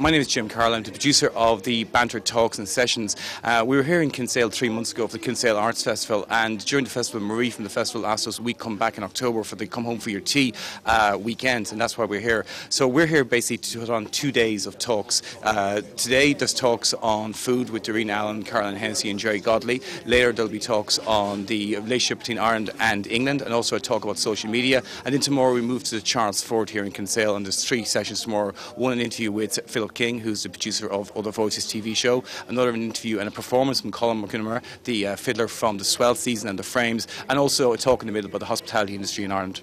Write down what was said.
My name is Jim Carroll. I'm the producer of the Banter Talks and Sessions. We were here in Kinsale 3 months ago for the Kinsale Arts Festival, and during the festival, Marie from the festival asked us we come back in October for the Come Home for Your Tea weekends, and that's why we're here. So we're here basically to put on 2 days of talks. Today there's talks on food with Doreen Allen, Caroline Hennessy and Jerry Godley. Later there'll be talks on the relationship between Ireland and England, and also a talk about social media. And then tomorrow we move to the Charles Ford here in Kinsale, and there's 3 sessions tomorrow. One, an interview with Philip King, who's the producer of Other Voices TV show. Another, an interview and a performance from Colin McInerney, the fiddler from the Swell Season and the Frames, and also a talk in the middle about the hospitality industry in Ireland.